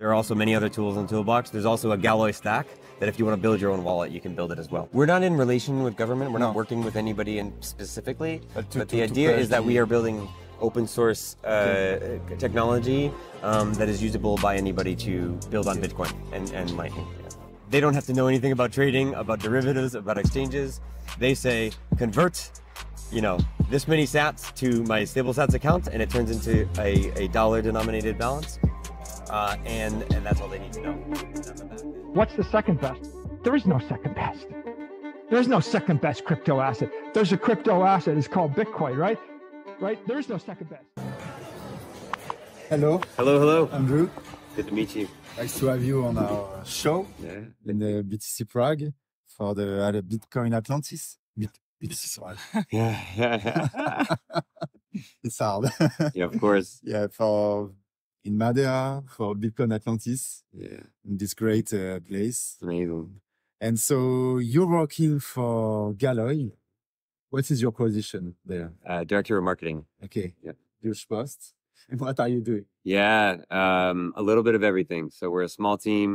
There are also many other tools in the toolbox. There's also a Galoy stack that if you want to build your own wallet, you can build it as well. We're not in relation with government. We're not working with anybody in specifically, but the idea is that we are building open source technology that is usable by anybody to build on Bitcoin and Lightning. Yeah. They don't have to know anything about trading, about derivatives, about exchanges. They say, convert, you know, this many sats to my Stablesats account, and it turns into a dollar denominated balance. And that's all they need to know. What's the second best? There is no second best. There is no second best crypto asset. There's a crypto asset. It's called Bitcoin, right? Right? There is no second best. Hello. Hello, hello. Andrew. Good to meet you. Nice to have you on our show in the BTC Prague for the Bitcoin Atlantis. It's hard. Yeah, of course. Yeah, for... in Madeira for Bitcoin Atlantis, in this great place. Amazing. And so you're working for Galoy. What is your position there? Director of Marketing. Okay. Yeah. Deutsche Post. And what are you doing? Yeah, a little bit of everything. So we're a small team.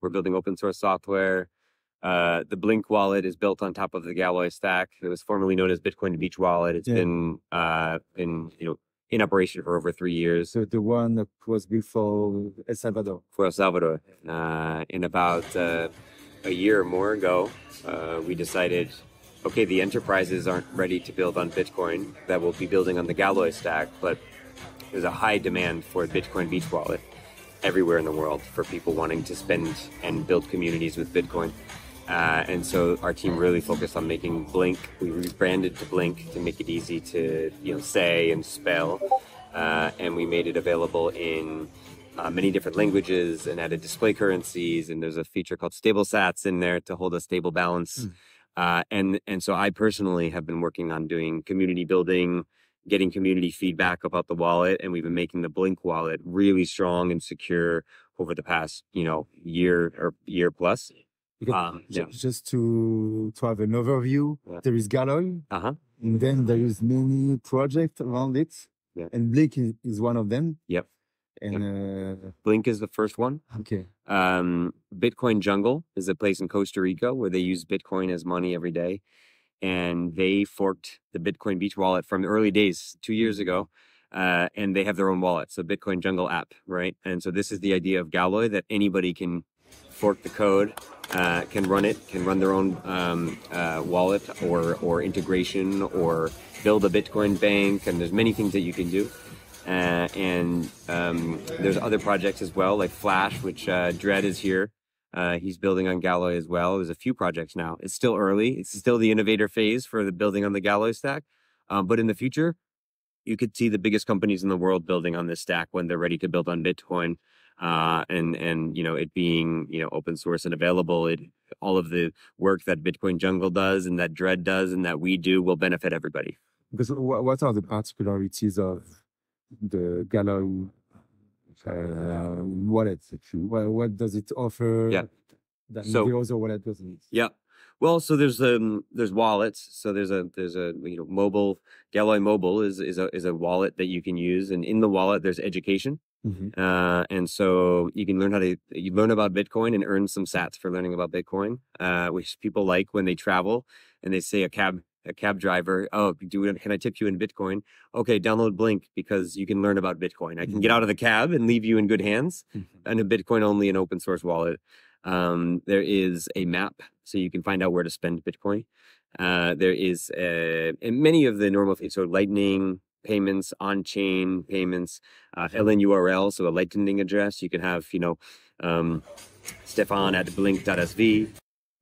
We're building open source software. The Blink wallet is built on top of the Galoy stack. It was formerly known as Bitcoin Beach wallet. It's been in operation for over 3 years. So the one that was before El Salvador. For El Salvador. In about a year or more ago, we decided, okay, the enterprises aren't ready to build on Bitcoin, that we'll be building on the Galoy stack, but there's a high demand for a Bitcoin Beach wallet everywhere in the world for people wanting to spend and build communities with Bitcoin. And so our team really focused on making Blink. We rebranded to Blink to make it easy to say and spell, and we made it available in many different languages and added display currencies. And there's a feature called Stablesats in there to hold a stable balance. And so I personally have been working on doing community building, getting community feedback about the wallet, and we've been making the Blink wallet really strong and secure over the past year plus. Just to have an overview, there is Galoy, and then there is many projects around it, and Blink is one of them. Yep. And Blink is the first one. Okay. Bitcoin Jungle is a place in Costa Rica where they use Bitcoin as money every day, and they forked the Bitcoin Beach wallet from the early days 2 years ago. And they have their own wallet, so Bitcoin Jungle app, right? And so this is the idea of Galoy, that anybody can fork the code, can run their own wallet or integration, or build a Bitcoin bank, and there's many things that you can do. And there's other projects as well, like Flash, which Dredd is here. He's building on Galoy as well. There's a few projects now. It's still early. It's still the innovator phase for the building on the Galoy stack. But in the future, you could see the biggest companies in the world building on this stack when they're ready to build on Bitcoin. It being, open source and available, all of the work that Bitcoin Jungle does and that Dredd does and that we do will benefit everybody. Because what are the particularities of the Galoy wallet? What does it offer that the other wallet doesn't? Yeah. Well, so there's wallets. So there's a mobile. Galoy Mobile is a wallet that you can use, and in the wallet there's education. And so you can learn learn about Bitcoin and earn some sats for learning about Bitcoin, which people like when they travel and they say a cab driver, oh, can I tip you in Bitcoin? Okay, download Blink because you can learn about Bitcoin. I can get out of the cab and leave you in good hands and a Bitcoin only and open source wallet. There is a map so you can find out where to spend Bitcoin. There is and many of the normal things, so Lightning payments, on-chain payments, LNURL, so a lightning address. You can have, Stefan at blink.sv.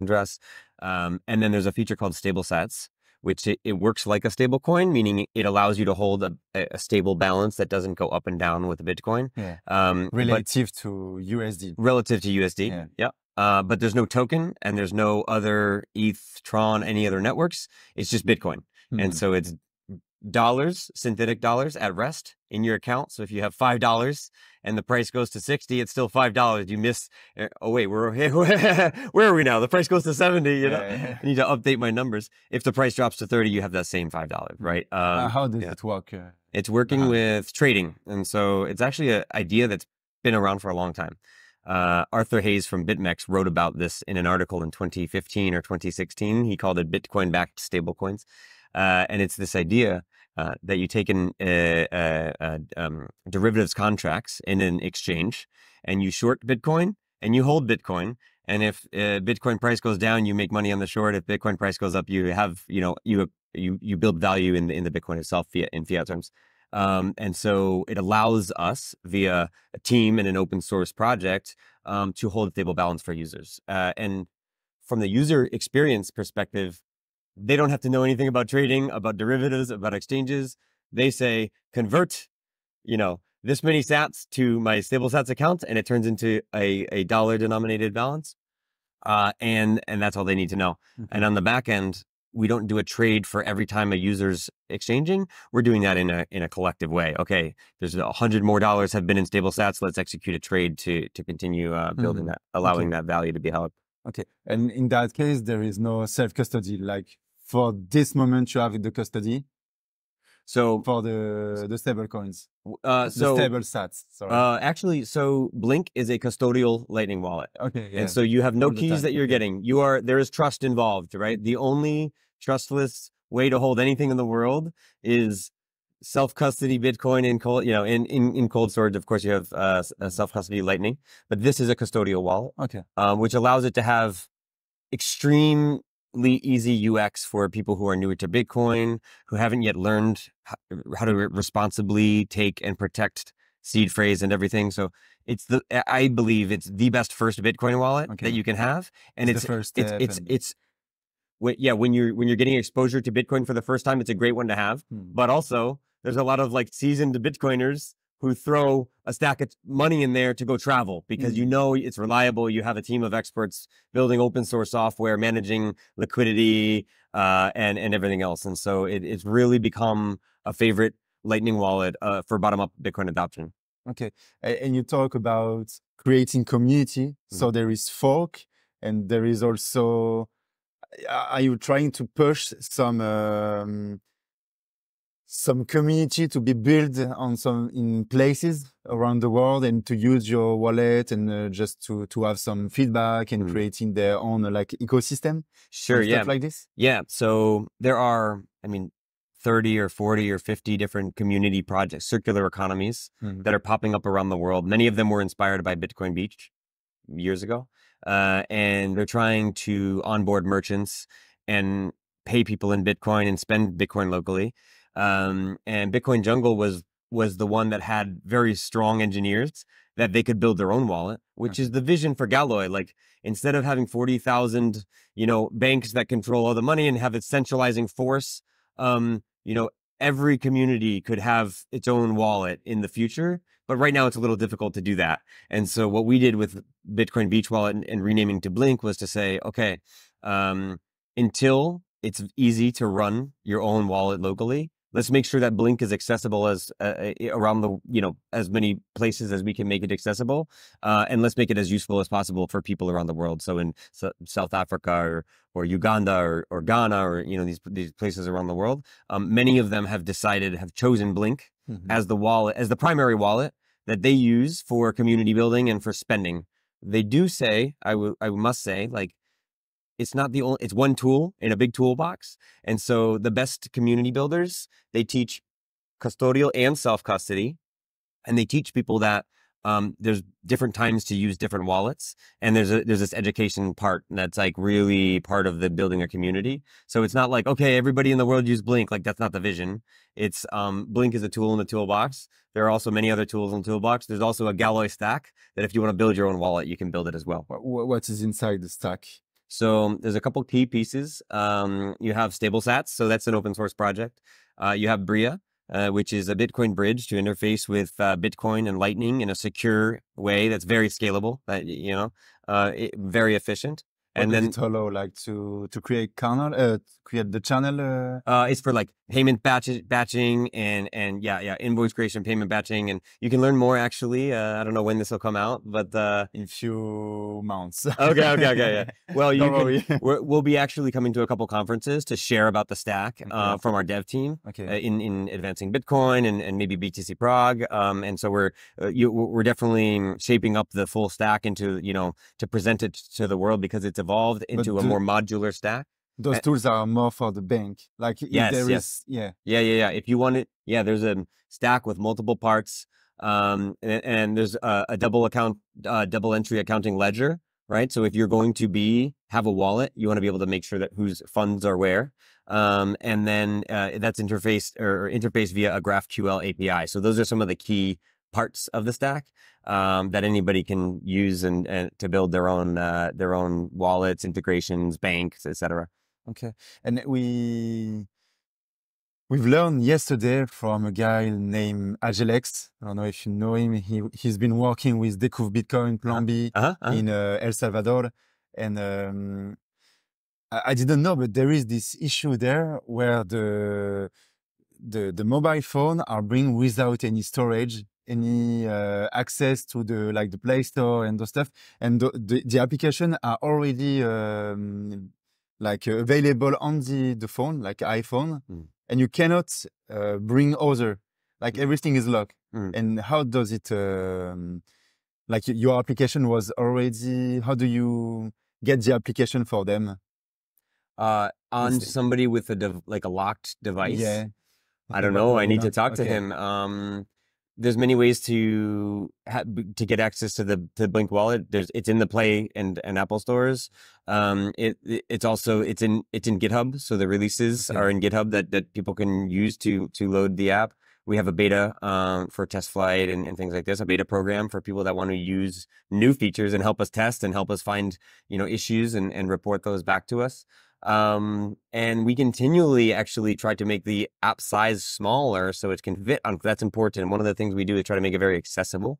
Address. And then there's a feature called Stablesats, which it works like a stable coin, meaning it allows you to hold a stable balance that doesn't go up and down with Bitcoin. Yeah. Relative to USD. Yeah. But there's no token and there's no other ETH, Tron, any other networks. It's just Bitcoin. And so it's dollars, synthetic dollars at rest in your account. So if you have $5 and the price goes to 60, it's still $5. You miss, oh wait, where are we now? The price goes to 70, I need to update my numbers. If the price drops to 30, you have that same $5, right? How does it work? It's working with trading. And so it's actually an idea that's been around for a long time. Arthur Hayes from BitMEX wrote about this in an article in 2015 or 2016. He called it Bitcoin-backed stablecoins. And it's this idea that you take in derivatives contracts in an exchange, and you short Bitcoin and you hold Bitcoin. And if Bitcoin price goes down, you make money on the short. If Bitcoin price goes up, you have, you know, you build value in the Bitcoin itself in fiat terms. And so it allows us via a team and an open source project to hold a stable balance for users. And from the user experience perspective, they don't have to know anything about trading, about derivatives, about exchanges. They say, convert, you know, this many sats to my Stablesats account, and it turns into a dollar denominated balance. And that's all they need to know. Mm-hmm. And on the back end, we don't do a trade for every time a user's exchanging. We're doing that in a collective way. Okay, there's $100 more have been in Stablesats. Let's execute a trade to continue building that, allowing that value to be held. Okay, and in that case, there is no self-custody. Like for this moment, you have the custody. So for the stable coins, the stable sats, sorry. Actually, so Blink is a custodial Lightning wallet. Okay, yeah. And so you have no keys that you're getting. You are, there is trust involved, right? The only trustless way to hold anything in the world is self-custody Bitcoin in cold, you know, in cold storage. Of course, you have self-custody Lightning, but this is a custodial wallet. Okay, which allows it to have extreme easy UX for people who are newer to Bitcoin, who haven't yet learned how to responsibly take and protect seed phrase and everything. So it's the, I believe it's the best first Bitcoin wallet that you can have. And it's the first when you're getting exposure to Bitcoin for the first time, it's a great one to have. But also there's a lot of like seasoned Bitcoiners who throw a stack of money in there to go travel because you know it's reliable. You have a team of experts building open source software, managing liquidity, and everything else. And so it's really become a favorite Lightning wallet for bottom-up Bitcoin adoption. Okay, and you talk about creating community. So there is fork, and there is also, are you trying to push some community to be built on in places around the world and to use your wallet and just to have some feedback and creating their own like ecosystem? Sure, yeah. Stuff like this? Yeah, so there are, I mean, 30 or 40 or 50 different community projects, circular economies that are popping up around the world. Many of them were inspired by Bitcoin Beach years ago. And they're trying to onboard merchants and pay people in Bitcoin and spend Bitcoin locally. And Bitcoin Jungle was the one that had very strong engineers that they could build their own wallet, which is the vision for Galoy. Like instead of having 40,000, you know, banks that control all the money and have a centralizing force, you know, every community could have its own wallet in the future. But right now it's a little difficult to do that. And so what we did with Bitcoin Beach wallet and renaming to Blink was to say, okay, until it's easy to run your own wallet locally, let's make sure that Blink is accessible as around the, you know, as many places as we can make it accessible, and let's make it as useful as possible for people around the world. So in South Africa or Uganda or Ghana or, you know, these places around the world, many of them have chosen Blink as the wallet, as the primary wallet that they use for community building and for spending. They do say, I must say, like, it's not the only, it's one tool in a big toolbox. And so the best community builders, they teach custodial and self-custody. And they teach people that there's different times to use different wallets. And there's this education part that's like really part of the building a community. So it's not like, okay, everybody in the world use Blink. Like that's not the vision. It's Blink is a tool in the toolbox. There are also many other tools in the toolbox. There's also a Galoy stack that if you want to build your own wallet, you can build it as well. What is inside the stack? So there's a couple key pieces. You have Stablesats, so that's an open source project. You have Bria, which is a Bitcoin bridge to interface with Bitcoin and Lightning in a secure way that's very scalable, very efficient. And then it's hollow, like to create kernel, create the channel. It's for like payment batching and yeah, invoice creation, payment batching, and you can learn more actually. I don't know when this will come out, but in few months. Okay, yeah. Well, we'll be actually coming to a couple conferences to share about the stack from our dev team in advancing Bitcoin and maybe BTC Prague, and so we're definitely shaping up the full stack into to present it to the world because it's evolved into a more modular stack. Those tools are more for the bank. Like yes. If you want it, there's a stack with multiple parts, and there's a double entry accounting ledger, right? So if you're going to have a wallet, you want to be able to make sure that whose funds are where, and then that's interfaced via a GraphQL API. So those are some of the key parts of the stack that anybody can use and to build their own wallets, integrations, banks, etc. Okay, and we've learned yesterday from a guy named Agilex. I don't know if you know him. He's been working with Decouv Bitcoin Plan B in El Salvador, and I didn't know, but there is this issue there where the mobile phone are bring without any storage, any access to the Play Store and those stuff, and the application are already available on the phone, like iPhone, and you cannot bring other, everything is locked. And how does it your application was already, how do you get the application for them on somebody with a locked device? I don't know. I need to talk to him. There's many ways to get access to the Blink wallet. It's in the Play and Apple stores. It's in GitHub. So the releases are in GitHub that people can use to load the app. We have a beta for TestFlight and things like this, a beta program for people that want to use new features and help us test and help us find issues and report those back to us. And we continually actually try to make the app size smaller so it can fit on. That's important. One of the things we do is try to make it very accessible,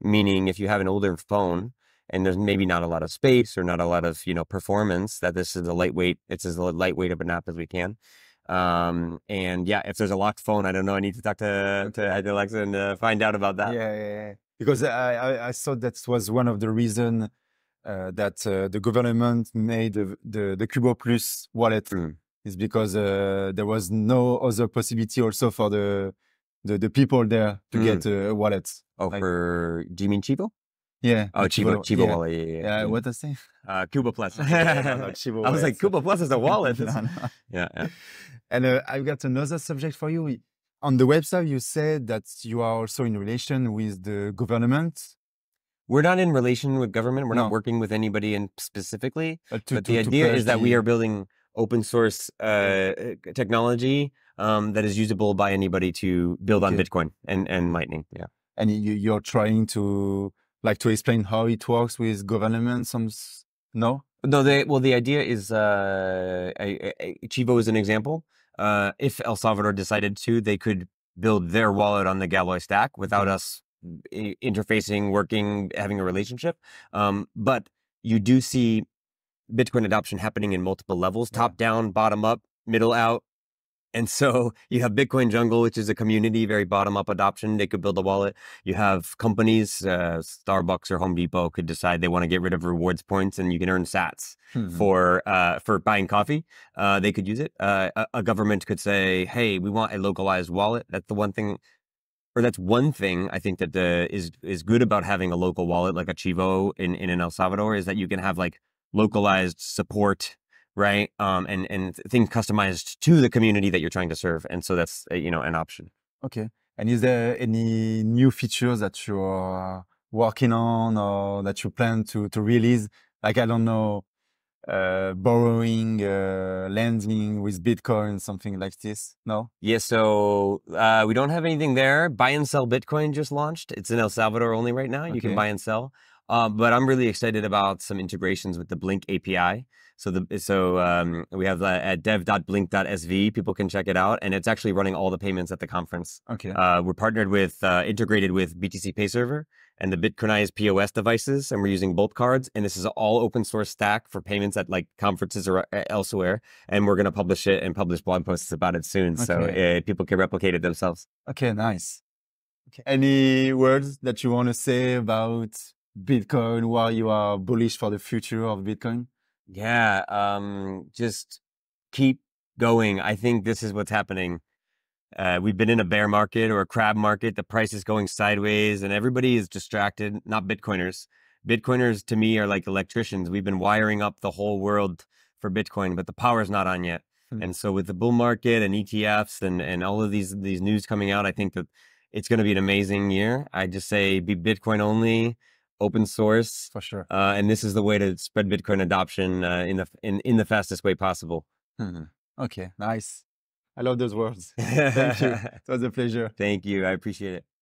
meaning if you have an older phone and there's maybe not a lot of space or not a lot of, performance, that this is a lightweight, it's as lightweight of an app as we can. And yeah, if there's a locked phone, I don't know, I need to talk to Agilex and find out about that. Yeah. Because I thought that was one of the reasons that the government made the Cubo Plus wallet is because there was no other possibility also for the people there to get a wallet. Oh, do you mean Chivo? Yeah. Oh, Chivo wallet. Yeah. What did I say? Cubo Plus. Chivo wallet. I was like, Cubo Plus is a wallet. No. Yeah. And I've got another subject for you. On the website, you said that you are also in relation with the government. We're not in relation with government. We're not working with anybody specifically. But the idea is that we are building open source technology that is usable by anybody to build on Bitcoin and Lightning. Yeah. And you're trying to explain how it works with government. No. The idea is Chivo is an example. If El Salvador decided to, they could build their wallet on the Galoy stack without us interfacing, working, having a relationship. But you do see Bitcoin adoption happening in multiple levels, top down, bottom up, middle out. And so you have Bitcoin Jungle, which is a community, very bottom up adoption. They could build a wallet. You have companies, Starbucks or Home Depot could decide they want to get rid of rewards points and you can earn sats for buying coffee. They could use it. A government could say, hey, we want a localized wallet. That's the one thing. Or that's one thing I think that is good about having a local wallet like a Chivo in El Salvador is that you can have localized support, right? And things customized to the community that you're trying to serve. And so that's, an option. Okay. And is there any new features that you're working on or that you plan to release? I don't know, borrowing, lending with Bitcoin, something like this? No? Yeah, so we don't have anything there. Buy and sell Bitcoin just launched. It's in El Salvador only right now. You can buy and sell. But I'm really excited about some integrations with the Blink API. So we have at dev.blink.sv, people can check it out, and it's actually running all the payments at the conference. Okay. We're partnered with, integrated with BTC Pay Server, and the Bitcoinized POS devices, and we're using Bolt cards. And this is an all open source stack for payments at like conferences or elsewhere. And we're going to publish it and publish blog posts about it soon. Okay. So people can replicate it themselves. Okay, nice. Okay. Any words that you want to say about Bitcoin, why you are bullish for the future of Bitcoin? Yeah, just keep going. I think this is what's happening. We've been in a bear market or a crab market. The price is going sideways and everybody is distracted, not Bitcoiners. Bitcoiners to me are like electricians. We've been wiring up the whole world for Bitcoin, but the power is not on yet. Mm-hmm. And so with the bull market and ETFs and all of these news coming out, I think that it's going to be an amazing year. I just say be Bitcoin only, open source. For sure. And this is the way to spread Bitcoin adoption in the fastest way possible. Mm-hmm. Okay, nice. I love those words. Thank you. It was a pleasure. Thank you. I appreciate it.